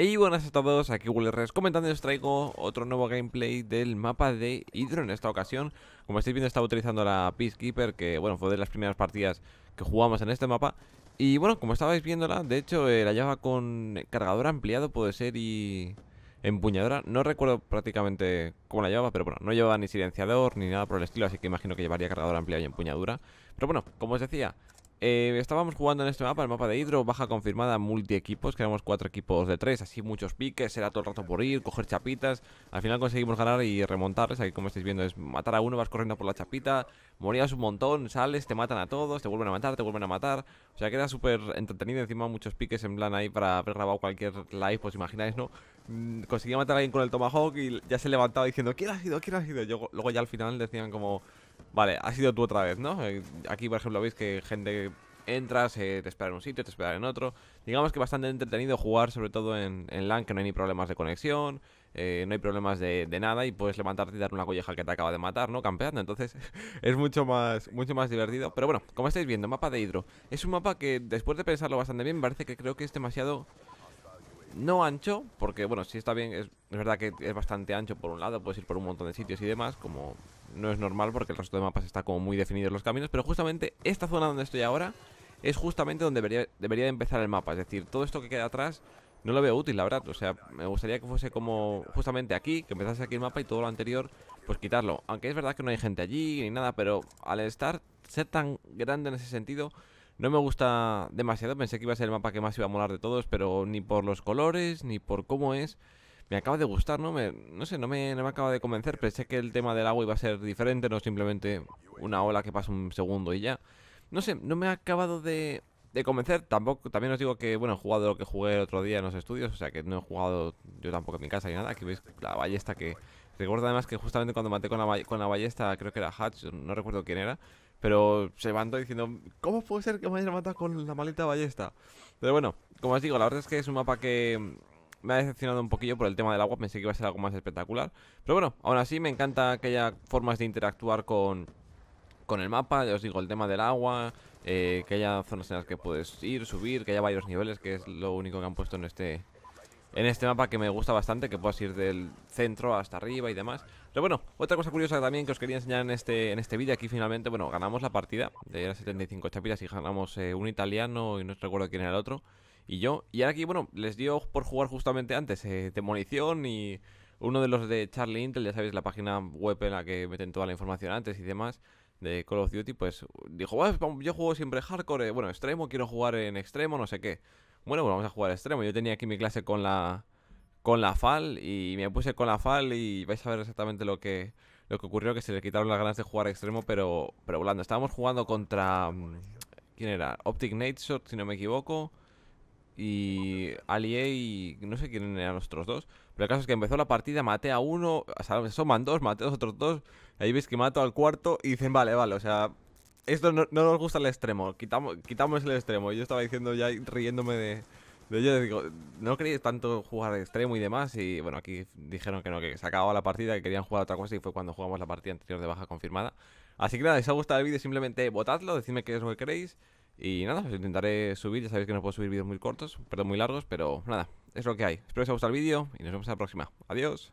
Y buenas a todos, aquí WLRs comentando y os traigo otro nuevo gameplay del mapa de Hydro. En esta ocasión, como estáis viendo, estaba utilizando la Peacekeeper, que bueno, fue de las primeras partidas que jugamos en este mapa. Y bueno, como estabais viéndola, de hecho la llevaba con cargador ampliado, puede ser, y empuñadora. No recuerdo prácticamente cómo la llevaba, pero bueno, no llevaba ni silenciador ni nada por el estilo, así que imagino que llevaría cargador ampliado y empuñadura. Pero bueno, como os decía, estábamos jugando en este mapa, el mapa de Hydro, baja confirmada, multi-equipos, que éramos 4 equipos de 3, así muchos piques, era todo el rato por ir, coger chapitas. Al final conseguimos ganar y remontarles, aquí como estáis viendo es matar a uno, vas corriendo por la chapita, morías un montón, sales, te matan a todos, te vuelven a matar, o sea que era súper entretenido, encima muchos piques en plan ahí para haber grabado cualquier live, pues imagináis, ¿no? Conseguía matar a alguien con el Tomahawk y ya se levantaba diciendo ¿quién ha sido? ¿Quién ha sido? Yo, luego ya al final decían como vale, ha sido tú otra vez, ¿no? Aquí, por ejemplo, veis que gente entra, te espera en un sitio, te espera en otro. Digamos que bastante entretenido jugar, sobre todo en LAN, que no hay ni problemas de conexión, no hay problemas de nada, y puedes levantarte y dar una colleja que te acaba de matar, ¿no? Campeando. Entonces es mucho más divertido. Pero bueno, como estáis viendo, mapa de Hydro. Es un mapa que, después de pensarlo bastante bien, me parece que creo que es demasiado... no ancho, porque bueno, sí está bien, es verdad que es bastante ancho por un lado, puedes ir por un montón de sitios y demás, como no es normal porque el resto de mapas está como muy definidos los caminos, pero justamente esta zona donde estoy ahora es justamente donde debería de empezar el mapa, es decir, todo esto que queda atrás no lo veo útil, la verdad, o sea, me gustaría que fuese como justamente aquí, que empezase aquí el mapa y todo lo anterior, pues quitarlo, aunque es verdad que no hay gente allí ni nada, pero al ser tan grande en ese sentido... no me gusta demasiado, pensé que iba a ser el mapa que más iba a molar de todos, pero ni por los colores, ni por cómo es, me acaba de gustar, ¿no? No me acaba de convencer, pensé que el tema del agua iba a ser diferente, no simplemente una ola que pasa un segundo y ya. No sé, no me ha acabado de convencer, tampoco, también os digo que, bueno, he jugado lo que jugué el otro día en los estudios, o sea que no he jugado yo tampoco en mi casa ni nada, aquí veis la ballesta que... recuerdo además que justamente cuando maté con la ballesta, creo que era Hatch, no recuerdo quién era, pero se levantó diciendo ¿cómo puede ser que me hayan matado con la maldita ballesta? Pero bueno, como os digo, la verdad es que es un mapa que me ha decepcionado un poquillo por el tema del agua, pensé que iba a ser algo más espectacular. Pero bueno, aún así me encanta que haya formas de interactuar con el mapa, ya os digo, el tema del agua, que haya zonas en las que puedes ir, subir, que haya varios niveles, que es lo único que han puesto en este... en este mapa que me gusta bastante, que puedas ir del centro hasta arriba y demás. Pero bueno, otra cosa curiosa también que os quería enseñar en este vídeo, aquí finalmente, bueno, ganamos la partida de las 75 chapitas y ganamos un italiano y no recuerdo quién era el otro, y yo, y ahora aquí, bueno, les dio por jugar justamente antes demolición y uno de los de Charlie Intel, ya sabéis, la página web en la que meten toda la información antes y demás, de Call of Duty, pues dijo, yo juego siempre hardcore, bueno, extremo, quiero jugar en extremo, no sé qué. Bueno, pues vamos a jugar extremo. Yo tenía aquí mi clase con la Fal y me puse con la Fal y vais a ver exactamente lo que ocurrió, que se le quitaron las ganas de jugar extremo, pero volando. Estábamos jugando contra... ¿quién era? Optic Nightshot, si no me equivoco, y Allie y... no sé quién eran los otros dos. Pero el caso es que empezó la partida, maté a uno, o sea, soman dos, maté a los otros dos, ahí veis que mato al cuarto y dicen vale, o sea... esto no nos gusta el extremo, quitamos el extremo. Yo estaba diciendo ya, riéndome de ello, digo, no queréis tanto jugar de extremo y demás. Y bueno, aquí dijeron que no, que se acababa la partida, que querían jugar otra cosa, y fue cuando jugamos la partida anterior de baja confirmada. Así que nada, si os ha gustado el vídeo, simplemente votadlo, decidme qué es lo que queréis. Y nada, os intentaré subir, ya sabéis que no puedo subir vídeos muy cortos, perdón, muy largos, pero nada, es lo que hay. Espero que os haya gustado el vídeo y nos vemos en la próxima. Adiós.